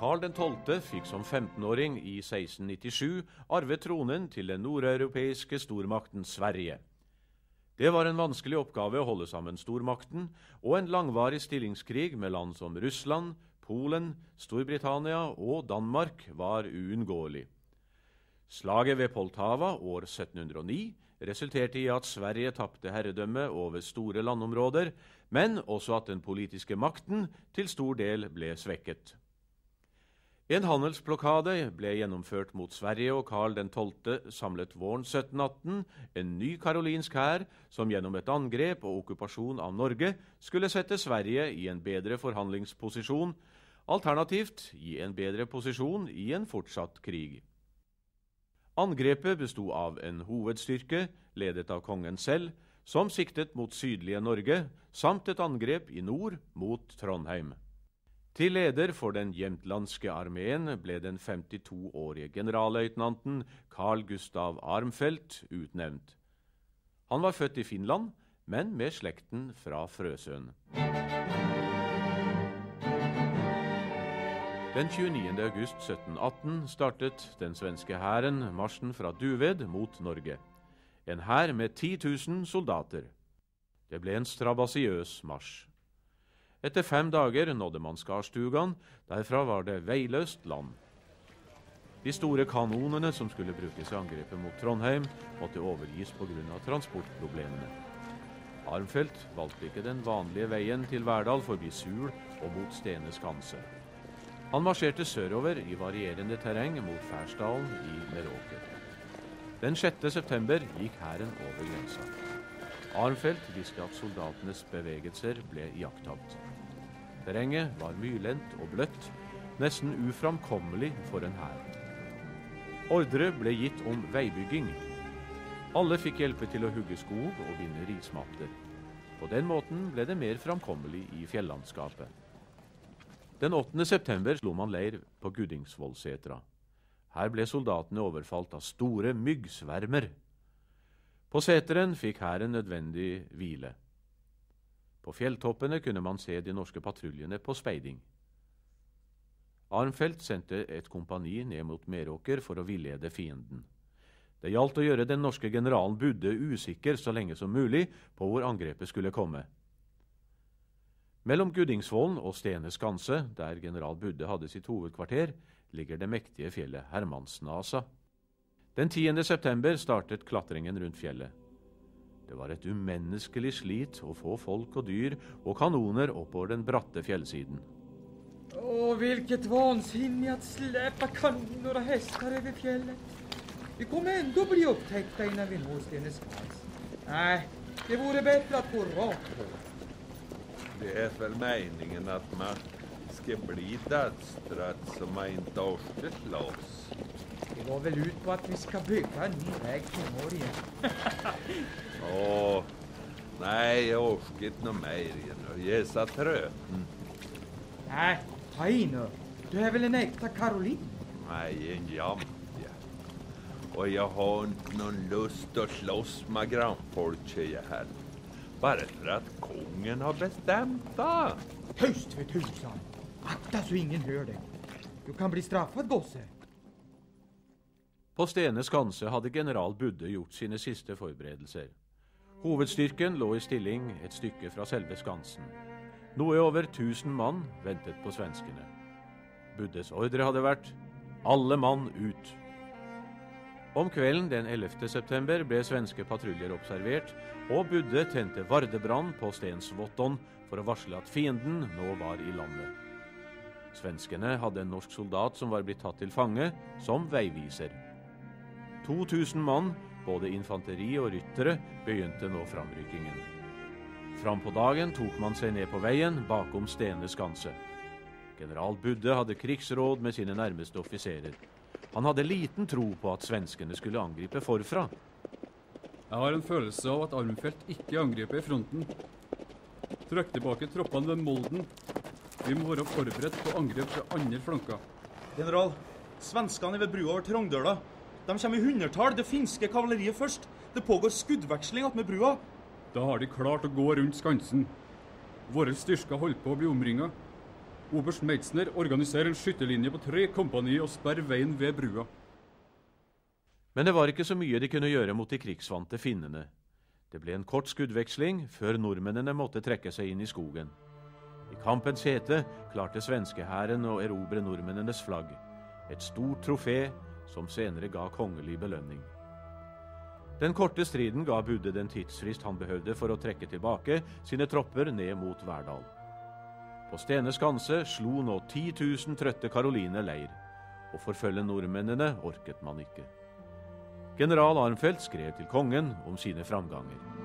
Karl XII fikk som 15-åring i 1697 arvet tronen til den nordeuropeiske stormakten Sverige. Det var en vanskelig oppgave å holde sammen stormakten, og en langvarig stillingskrig med land som Russland, Polen, Storbritannia og Danmark var uunngåelig. Slaget ved Poltava år 1709 resulterte i at Sverige tapte herredømme over store landområder, men også at den politiske makten til stor del ble svekket. En handelsblokade ble gjennomført mot Sverige, og Karl XII samlet våren 1718 en ny karolinsk hær som gjennom et angrep og okkupasjon av Norge skulle sette Sverige i en bedre forhandlingsposisjon, alternativt i en bedre posisjon i en fortsatt krig. Angrepet bestod av en hovedstyrke, ledet av kongen selv, som siktet mot sydlige Norge, samt et angrep i nord mot Trondheim. Til leder for den jämtlandske armeen ble den 52-årige generalløytnanten Karl Gustav Armfeldt utnevnt. Han var født i Finland, men med slekten fra Frøsøen. Den 29. august 1718 startet den svenske hæren marsjen fra Duved mot Norge. En hær med 10 000 soldater. Det ble en strabasiøs marsj. Etter 5 dager nådde man Skarstugan, derfra var det veiløst land. De store kanonene som skulle brukes i angrepet mot Trondheim måtte overgis på grunn av transportproblemene. Armfeldt valgte ikke den vanlige veien til Værdal forbi Sul og mot Stene skanse. Han marsjerte sørover i varierende terreng mot Færsdalen i Meråket. Den 6. september gikk hæren over grensa. Armfeldt visste at soldatenes bevegelser ble iakttatt. Terrenget var myrlendt og bløtt, nesten uframkommelig for en hær. Ordre ble gitt om veibygging. Alle fikk hjelpe til å hugge skog og binde rismatter. På den måten ble det mer framkommelig i fjellandskapet. Den 8. september slo man leir på Guddingsvollsetra. Her ble soldatene overfalt av store myggsvermer. På Seteren fikk hæren nødvendig hvile. På fjelltoppene kunne man se de norske patruljene på speiding. Armfeldt sendte et kompani ned mot Meråker for å villede fienden. Det gjaldt å gjøre den norske generalen Budde usikker så lenge som mulig på hvor angrepet skulle komme. Mellom Guddingsvollen og Stene skanse, der general Budde hadde sitt hovedkvarter, ligger det mektige fjellet Hermannsnasa. Den 10. september startet klatringen rundt fjellet. Det var et umenneskelig slit å få folk og dyr og kanoner oppover den bratte fjellsiden. Åh, hvilket vansinne at släpa kanoner og hester over fjellet. Vi kommer ändå bli upptäckta innan vi når Stene skanse. Nei, det vore bättre att gå rakt på. Det är väl meningen att man ska bli dödstrött som man inte orkat loss. Det var väl ut på att vi ska bygga en ny väg till Norge. Åh, nej, jag orkar inte något mer nu. Jag är så trött. Nej, ta i nu. Du är väl en äkta Karolin? Nej, en jämt, ja. Och jag har inte någon lust att slåss med grannfolk, tjejer här. Bare for at kongen har bestemt, da. Høyst ved tusen. Akta så ingen hører deg. Du kan bli straffet, Bosse. På Stene skanse hadde general Budde gjort sine siste forberedelser. Hovedstyrken lå i stilling et stykke fra selve skansen. Noe over 1000 mann ventet på svenskene. Buddes ordre hadde vært: alle mann ut. Om kvelden den 11. september ble svenske patruljer observert, og Budde tente vardebrann på Stensvotten for å varsle at fienden nå var i landet. Svenskene hadde en norsk soldat som var blitt tatt til fange som veiviser. 2000 mann, både infanteri og ryttere, begynte nå framrykkingen. Fram på dagen tok man seg ned på veien bakom Stene skanse. General Budde hadde krigsråd med sine nærmeste offiserer. Han hadde liten tro på at svenskene skulle angripe forfra. Jeg har en følelse av at Armfeldt ikke angriper i fronten. Trekk tilbake troppene ved Molden. Vi må være forberedt på angrep fra andre flanker. General, svenskene er ved brua over Trongdøla. De kommer i 100-tall, det finske kavaleriet først. Det pågår skuddveksling opp med brua. Da har de klart å gå rundt skansen. Våre styrker holdt på å bli omringet. Oberst Meitsner organiserer en skyttelinje på 3 kompanier og sperrer veien ved brua. Men det var ikke så mye de kunne gjøre mot de krigsvante finnene. Det ble en kort skuddveksling før nordmennene måtte trekke seg inn i skogen. I kampens hete klarte svenskehæren å erobre nordmennenes flagg, et stort trofé som senere ga kongelig belønning. Den korte striden ga Budde den tidsfrist han behøvde for å trekke tilbake sine tropper ned mot Værdal. På Stene skanse slo nå 10 000 trøtte karoliner leir, og forfølge nordmennene orket man ikke. General Armfeldt skrev til kongen om sine framganger.